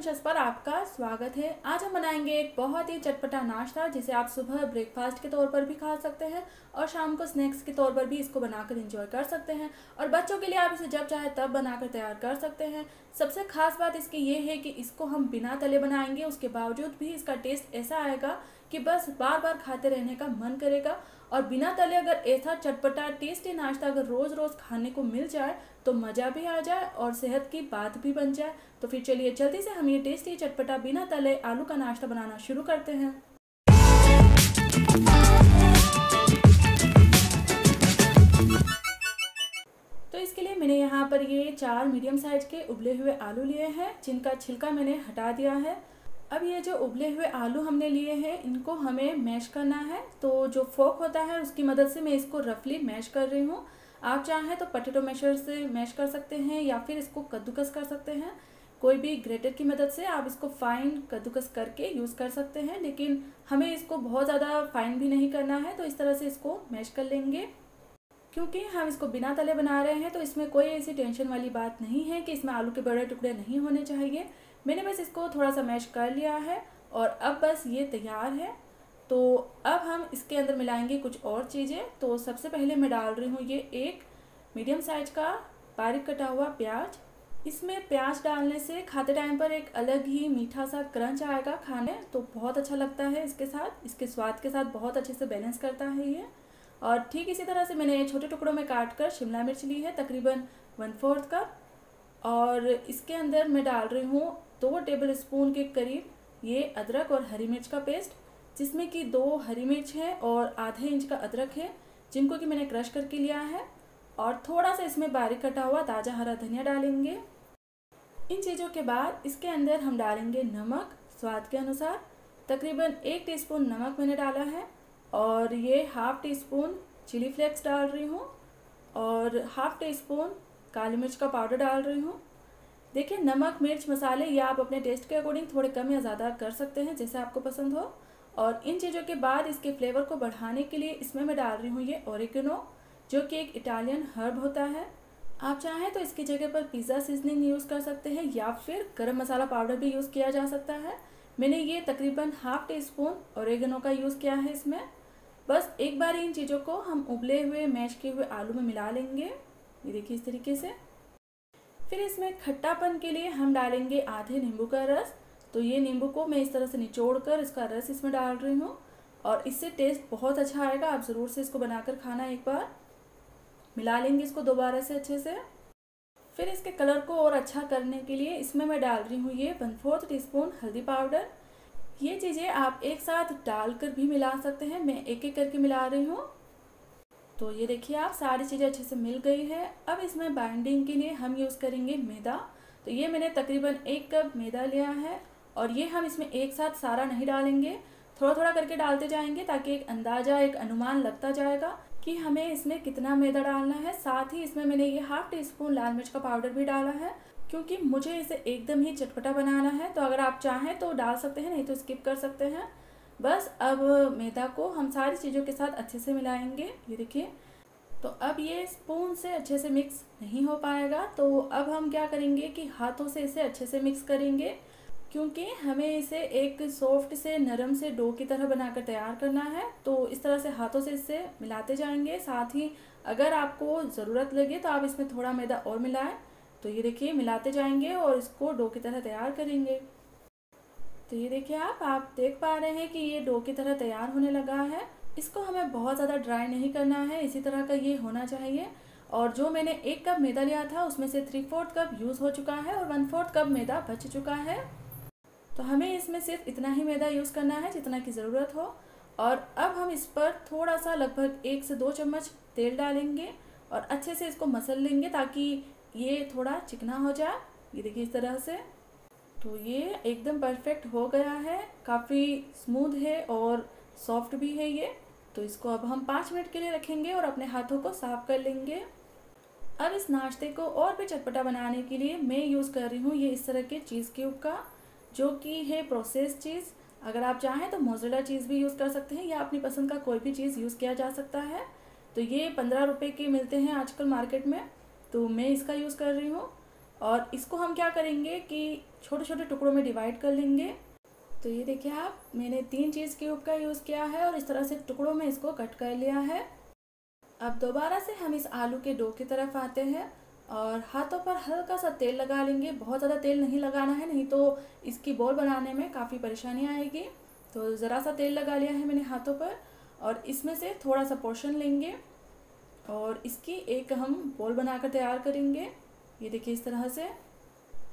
यम्मिशियस पर आपका स्वागत है। आज हम बनाएंगे एक बहुत ही चटपटा नाश्ता जिसे आप सुबह ब्रेकफास्ट के तौर पर भी खा सकते हैं और शाम को स्नैक्स के तौर पर भी इसको बनाकर एंजॉय कर सकते हैं और बच्चों के लिए आप इसे जब चाहे तब बनाकर तैयार कर सकते हैं। सबसे खास बात इसकी ये है कि इसको हम बिना तले बनाएंगे, उसके बावजूद भी इसका टेस्ट ऐसा आएगा कि बस बार बार खाते रहने का मन करेगा। और बिना तले अगर ऐसा चटपटा टेस्टी नाश्ता अगर रोज़ रोज़ खाने को मिल जाए तो मज़ा भी आ जाए और सेहत की बात भी बन जाए। तो फिर चलिए जल्दी से हम ये टेस्टी चटपटा बिना तले आलू का नाश्ता बनाना शुरू करते हैं। तो इसके लिए मैंने यहाँ पर ये 4 मीडियम साइज के उबले हुए आलू लिए हैं जिनका छिलका मैंने हटा दिया है। अब ये जो उबले हुए आलू हमने लिए हैं इनको हमें मैश करना है, तो जो फोक होता है उसकी मदद से मैं इसको रफली मैश कर रही हूँ। आप चाहें तो पोटैटो मैशर से मैश कर सकते हैं या फिर इसको कद्दूकस कर सकते हैं। कोई भी ग्रेटर की मदद से आप इसको फाइन कद्दूकस करके यूज़ कर सकते हैं, लेकिन हमें इसको बहुत ज़्यादा फाइन भी नहीं करना है। तो इस तरह से इसको मैश कर लेंगे। क्योंकि हम इसको बिना तले बना रहे हैं तो इसमें कोई ऐसी टेंशन वाली बात नहीं है कि इसमें आलू के बड़े टुकड़े नहीं होने चाहिए। मैंने बस इसको थोड़ा सा मैश कर लिया है और अब बस ये तैयार है। तो अब हम इसके अंदर मिलाएंगे कुछ और चीज़ें। तो सबसे पहले मैं डाल रही हूँ ये एक मीडियम साइज का बारीक कटा हुआ प्याज। इसमें प्याज डालने से खाते टाइम पर एक अलग ही मीठा सा क्रंच आएगा खाने, तो बहुत अच्छा लगता है। इसके साथ इसके स्वाद के साथ बहुत अच्छे से बैलेंस करता है ये। और ठीक इसी तरह से मैंने छोटे टुकड़ों में काट कर शिमला मिर्च ली है तकरीबन 1/4 कप। और इसके अंदर मैं डाल रही हूँ 2 टेबलस्पून के करीब ये अदरक और हरी मिर्च का पेस्ट, जिसमें कि 2 हरी मिर्च है और आधे इंच का अदरक है जिनको कि मैंने क्रश करके लिया है। और थोड़ा सा इसमें बारीक कटा हुआ ताज़ा हरा धनिया डालेंगे। इन चीज़ों के बाद इसके अंदर हम डालेंगे नमक स्वाद के अनुसार। तकरीबन 1 टीस्पून नमक मैंने डाला है और ये 1/2 टीस्पून चिली फ्लेक्स डाल रही हूँ और 1/2 टीस्पून काली मिर्च का पाउडर डाल रही हूँ। देखिए नमक मिर्च मसाले या आप अपने टेस्ट के अकॉर्डिंग थोड़े कम या ज़्यादा कर सकते हैं जैसे आपको पसंद हो। और इन चीज़ों के बाद इसके फ्लेवर को बढ़ाने के लिए इसमें मैं डाल रही हूँ ये ओरिगेनो, जो कि एक इटालियन हर्ब होता है। आप चाहें तो इसकी जगह पर पिज़्ज़ा सीजनिंग यूज़ कर सकते हैं या फिर गरम मसाला पाउडर भी यूज़ किया जा सकता है। मैंने ये तकरीबन 1/2 टीस्पून ओरिगेनो का यूज़ किया है इसमें। बस एक बार इन चीज़ों को हम उबले हुए मैश किए हुए आलू में मिला लेंगे, ये देखिए इस तरीके से। फिर इसमें खट्टापन के लिए हम डालेंगे आधे नींबू का रस। तो ये नींबू को मैं इस तरह से निचोड़ कर इसका रस इसमें डाल रही हूँ और इससे टेस्ट बहुत अच्छा आएगा। आप ज़रूर से इसको बनाकर खाना, एक बार मिला लेंगे इसको दोबारा से अच्छे से। फिर इसके कलर को और अच्छा करने के लिए इसमें मैं डाल रही हूँ ये 1/4 टीस्पून हल्दी पाउडर। ये चीज़ें आप एक साथ डालकर भी मिला सकते हैं, मैं एक एक करके मिला रही हूँ। तो ये देखिए आप सारी चीज़ें अच्छे से मिल गई है। अब इसमें बाइंडिंग के लिए हम यूज़ करेंगे मैदा। तो ये मैंने तकरीबन 1 कप मैदा लिया है और ये हम इसमें एक साथ सारा नहीं डालेंगे, थोड़ा थोड़ा करके डालते जाएंगे ताकि एक अंदाज़ा एक अनुमान लगता जाएगा कि हमें इसमें कितना मैदा डालना है। साथ ही इसमें मैंने ये 1/2 टीस्पून लाल मिर्च का पाउडर भी डाला है क्योंकि मुझे इसे एकदम ही चटपटा बनाना है। तो अगर आप चाहें तो डाल सकते हैं, नहीं तो स्किप कर सकते हैं। बस अब मैदा को हम सारी चीज़ों के साथ अच्छे से मिलाएंगे, ये देखिए। तो अब ये स्पून से अच्छे से मिक्स नहीं हो पाएगा, तो अब हम क्या करेंगे कि हाथों से इसे अच्छे से मिक्स करेंगे क्योंकि हमें इसे एक सॉफ्ट से नरम से डो की तरह बनाकर तैयार करना है। तो इस तरह से हाथों से इसे मिलाते जाएंगे। साथ ही अगर आपको ज़रूरत लगे तो आप इसमें थोड़ा मैदा और मिलाएं। तो ये देखिए मिलाते जाएंगे और इसको डो की तरह तैयार करेंगे। तो ये देखिए आप देख पा रहे हैं कि ये डो की तरह तैयार होने लगा है। इसको हमें बहुत ज़्यादा ड्राई नहीं करना है, इसी तरह का ये होना चाहिए। और जो मैंने 1 कप मैदा लिया था उसमें से 3/4 कप यूज़ हो चुका है और 1/4 कप मैदा बच चुका है। तो हमें इसमें सिर्फ इतना ही मैदा यूज़ करना है जितना की ज़रूरत हो। और अब हम इस पर थोड़ा सा लगभग 1 से 2 चम्मच तेल डालेंगे और अच्छे से इसको मसल लेंगे ताकि ये थोड़ा चिकना हो जाए, ये देखिए इस तरह से। तो ये एकदम परफेक्ट हो गया है, काफ़ी स्मूथ है और सॉफ्ट भी है ये। तो इसको अब हम 5 मिनट के लिए रखेंगे और अपने हाथों को साफ कर लेंगे। अब इस नाश्ते को और भी चटपटा बनाने के लिए मैं यूज़ कर रही हूँ ये इस तरह के चीज़ क्यूब का, जो कि है प्रोसेस चीज़। अगर आप चाहें तो मोज़रेला चीज़ भी यूज़ कर सकते हैं या अपनी पसंद का कोई भी चीज़ यूज़ किया जा सकता है। तो ये 15 रुपये के मिलते हैं आजकल मार्केट में, तो मैं इसका यूज़ कर रही हूँ। और इसको हम क्या करेंगे कि छोटे छोटे टुकड़ों में डिवाइड कर लेंगे। तो ये देखिए आप, मैंने 3 चीज़ क्यूब का यूज़ किया है और इस तरह से टुकड़ों में इसको कट कर लिया है। अब दोबारा से हम इस आलू के डो की तरफ आते हैं और हाथों पर हल्का सा तेल लगा लेंगे। बहुत ज़्यादा तेल नहीं लगाना है, नहीं तो इसकी बॉल बनाने में काफ़ी परेशानी आएगी। तो ज़रा सा तेल लगा लिया है मैंने हाथों पर और इसमें से थोड़ा सा पोर्शन लेंगे और इसकी एक हम बॉल बनाकर तैयार करेंगे। ये देखिए इस तरह से।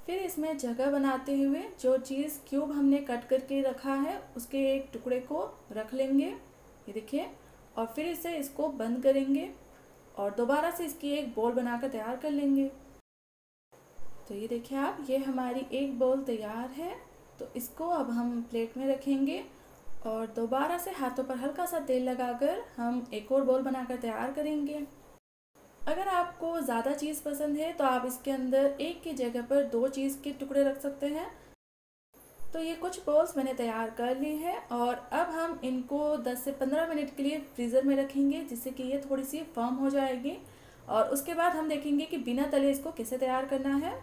फिर इसमें जगह बनाते हुए जो चीज़ क्यूब हमने कट करके रखा है उसके एक टुकड़े को रख लेंगे, ये देखिए, और फिर इसे इसको बंद करेंगे और दोबारा से इसकी एक बॉल बनाकर तैयार कर लेंगे। तो ये देखिए आप, ये हमारी एक बॉल तैयार है। तो इसको अब हम प्लेट में रखेंगे और दोबारा से हाथों पर हल्का सा तेल लगाकर हम एक और बॉल बनाकर तैयार करेंगे। अगर आपको ज़्यादा चीज़ पसंद है तो आप इसके अंदर एक की जगह पर 2 चीज़ के टुकड़े रख सकते हैं। तो ये कुछ बॉल्स मैंने तैयार कर ली है और अब हम इनको 10 से 15 मिनट के लिए फ्रीज़र में रखेंगे, जिससे कि ये थोड़ी सी फर्म हो जाएगी और उसके बाद हम देखेंगे कि बिना तले इसको कैसे तैयार करना है।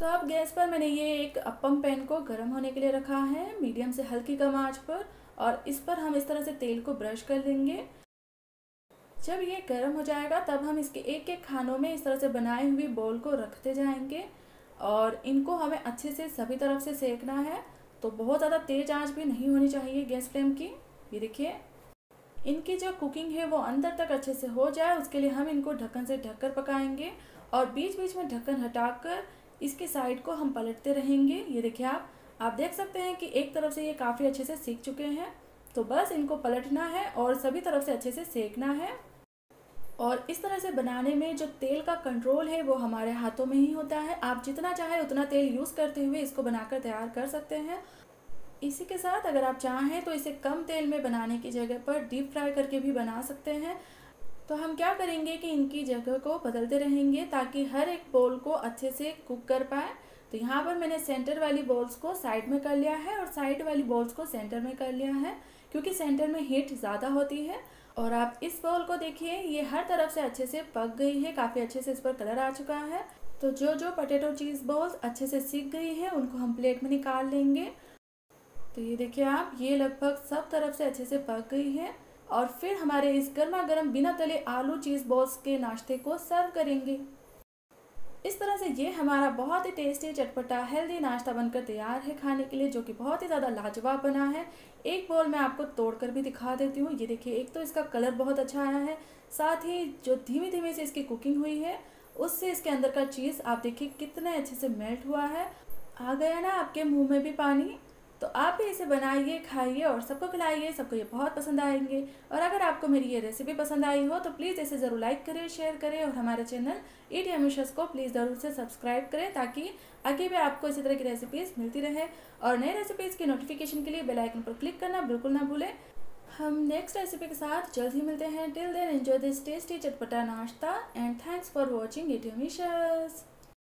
तो अब गैस पर मैंने ये एक अप्पम पैन को गर्म होने के लिए रखा है मीडियम से हल्की कम आँच पर, और इस पर हम इस तरह से तेल को ब्रश कर लेंगे। जब ये गर्म हो जाएगा तब हम इसके एक एक खानों में इस तरह से बनाए हुए बॉल को रखते जाएंगे और इनको हमें अच्छे से सभी तरफ से सेकना है। तो बहुत ज़्यादा तेज आंच भी नहीं होनी चाहिए गैस फ्लेम की। ये देखिए, इनकी जो कुकिंग है वो अंदर तक अच्छे से हो जाए उसके लिए हम इनको ढक्कन से ढककर पकाएंगे और बीच बीच में ढक्कन हटाकर इसकी साइड को हम पलटते रहेंगे। ये देखिए आप देख सकते हैं कि एक तरफ से ये काफ़ी अच्छे से सीख चुके हैं। तो बस इनको पलटना है और सभी तरफ से अच्छे से सेकना है। और इस तरह से बनाने में जो तेल का कंट्रोल है वो हमारे हाथों में ही होता है। आप जितना चाहे उतना तेल यूज़ करते हुए इसको बनाकर तैयार कर सकते हैं। इसी के साथ अगर आप चाहें तो इसे कम तेल में बनाने की जगह पर डीप फ्राई करके भी बना सकते हैं। तो हम क्या करेंगे कि इनकी जगह को बदलते रहेंगे ताकि हर एक बॉल को अच्छे से कुक कर पाए। तो यहाँ पर मैंने सेंटर वाली बॉल्स को साइड में कर लिया है और साइड वाली बॉल्स को सेंटर में कर लिया है, क्योंकि सेंटर में हीट ज़्यादा होती है। और आप इस बॉल को देखिए, ये हर तरफ से अच्छे से पक गई है, काफ़ी अच्छे से इस पर कलर आ चुका है। तो जो जो पोटैटो चीज़ बॉल्स अच्छे से सीख गई है उनको हम प्लेट में निकाल लेंगे। तो ये देखिए आप, ये लगभग सब तरफ से अच्छे से पक गई है। और फिर हमारे इस गर्मा गर्म बिना तले आलू चीज़ बॉल्स के नाश्ते को सर्व करेंगे। इस तरह से ये हमारा बहुत ही टेस्टी चटपटा हेल्दी नाश्ता बनकर तैयार है खाने के लिए, जो कि बहुत ही ज़्यादा लाजवाब बना है। एक बॉल मैं आपको तोड़कर भी दिखा देती हूँ। ये देखिए, एक तो इसका कलर बहुत अच्छा आया है, साथ ही जो धीमी धीमी से इसकी कुकिंग हुई है उससे इसके अंदर का चीज़ आप देखिए कितने अच्छे से मेल्ट हुआ है। आ गया ना आपके मुँह में भी पानी। तो आप भी इसे बनाइए, खाइए और सबको खिलाइए, सबको ये बहुत पसंद आएंगे। और अगर आपको मेरी ये रेसिपी पसंद आई हो तो प्लीज़ इसे ज़रूर लाइक करें, शेयर करें और हमारे चैनल ईट यम्मिशियस को प्लीज़ ज़रूर से सब्सक्राइब करें, ताकि आगे भी आपको इसी तरह की रेसिपीज़ मिलती रहे। और नई रेसिपीज़ की नोटिफिकेशन के लिए बेल आइकन पर क्लिक करना बिल्कुल ना भूलें। हम नेक्स्ट रेसिपी के साथ जल्द ही मिलते हैं। Till then enjoy this tasty चटपटा नाश्ता and thanks for watching eat यम्मिशियस।